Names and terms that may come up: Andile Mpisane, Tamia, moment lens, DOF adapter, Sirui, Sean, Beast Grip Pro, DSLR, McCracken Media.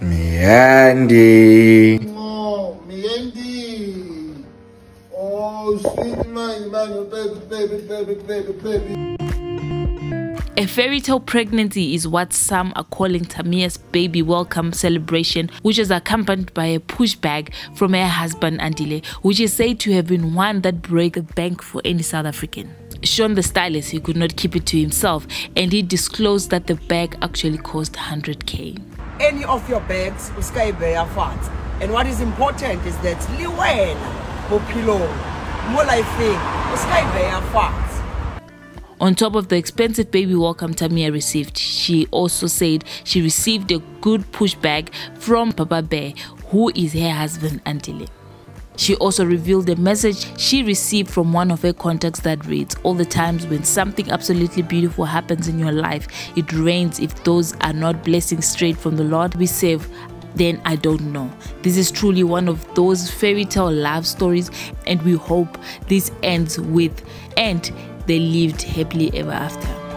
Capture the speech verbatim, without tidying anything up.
Miendi. No, Miendi. Oh, sweet man, man, baby, baby, baby, baby. A fairy tale pregnancy is what some are calling Tamia's baby welcome celebration, which is accompanied by a pushback from her husband Andile, which is said to have been one that broke the bank for any South African. Sean the stylist, he could not keep it to himself, and he disclosed that the bag actually cost one hundred K. Any of your bags, uskai beya fat. And what is important is that liwena bopilo molaifeng uskai beya fat. On top of the expensive baby welcome Tamia received, she also said she received a good pushback from Papa Bear, who is her husband Andile. She also revealed a message she received from one of her contacts that reads, "All the times when something absolutely beautiful happens in your life, it rains. If those are not blessings straight from the Lord, be safe. Then I don't know." This is truly one of those fairy tale love stories, and we hope this ends with and they lived happily ever after.